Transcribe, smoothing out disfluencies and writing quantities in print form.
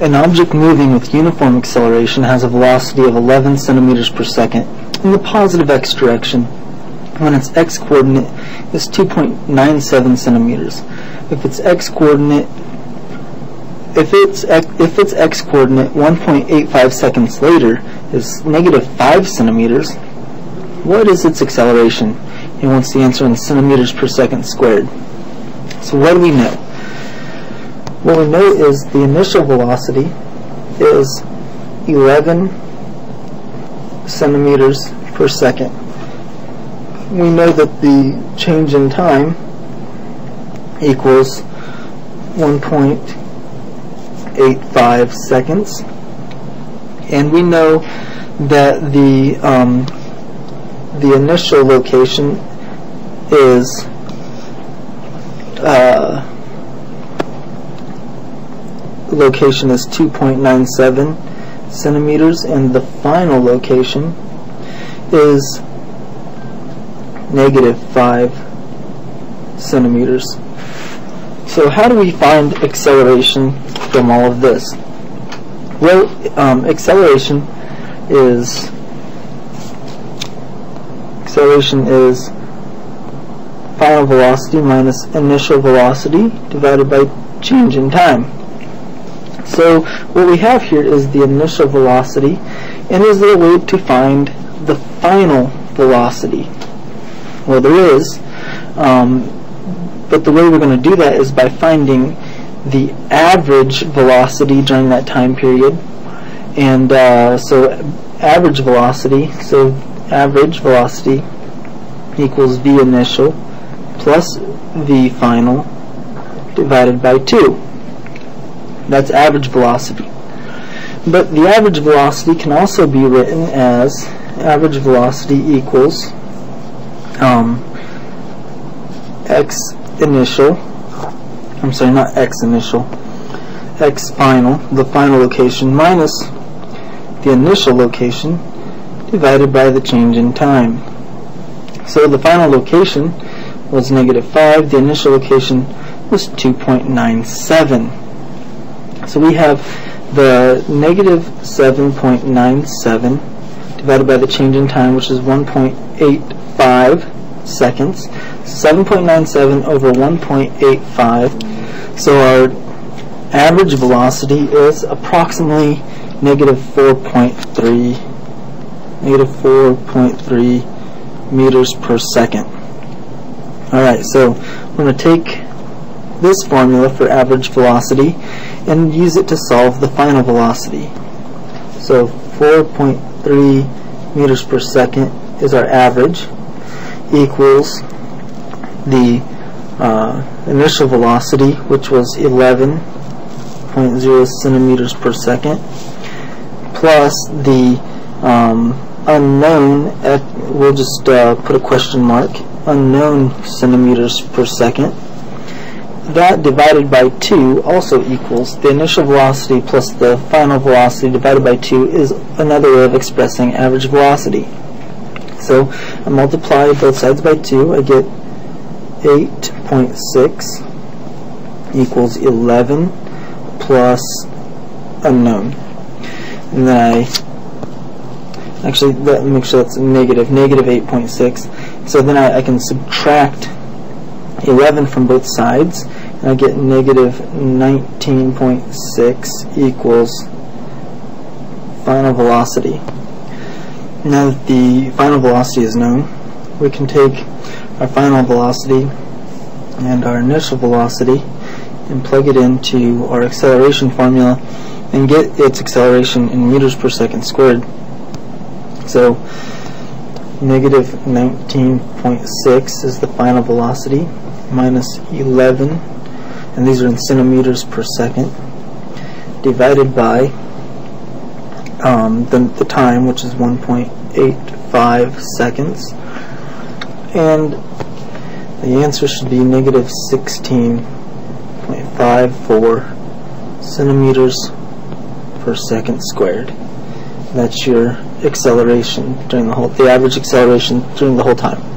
An object moving with uniform acceleration has a velocity of 11 centimeters per second in the positive x direction when its x coordinate is 2.97 centimeters. If its x coordinate 1.85 seconds later is negative 5 centimeters, what is its acceleration? He wants the answer in centimeters per second squared. So what do we know? What we know is the initial velocity is 11 centimeters per second. We know that the change in time equals 1.85 seconds, and we know that the initial location is 2.97 centimeters, and the final location is negative 5 centimeters. So how do we find acceleration from all of this? Well, acceleration is final velocity minus initial velocity divided by change in time. So what we have here is the initial velocity, and is there a way to find the final velocity? Well, there is, but the way we're going to do that is by finding the average velocity during that time period. And so average velocity equals v initial plus v final divided by 2. That's average velocity. But the average velocity can also be written as average velocity equals x final, the final location, minus the initial location divided by the change in time. So the final location was negative 5, the initial location was 2.97. So we have the negative 7.97 divided by the change in time, which is 1.85 seconds. 7.97 over 1.85. So our average velocity is approximately negative 4.3 meters per second. Alright, so I'm going to take this formula for average velocity and use it to solve the final velocity. So 4.3 meters per second is our average, equals the initial velocity, which was 11.0 centimeters per second, plus the unknown, we'll just put a question mark, unknown centimeters per second. That divided by 2 also equals the initial velocity plus the final velocity divided by 2 is another way of expressing average velocity. So I multiply both sides by 2, I get 8.6 equals 11 plus unknown. And then I actually make sure that's negative 8.6. So then I can subtract 11 from both sides, and I get negative 19.6 equals final velocity. Now that the final velocity is known, we can take our final velocity and our initial velocity and plug it into our acceleration formula and get its acceleration in meters per second squared. So negative 19.6 is the final velocity minus 11, and these are in centimeters per second, divided by the time, which is 1.85 seconds, and the answer should be negative 16.54 centimeters per second squared. That's your acceleration during the average acceleration during the whole time.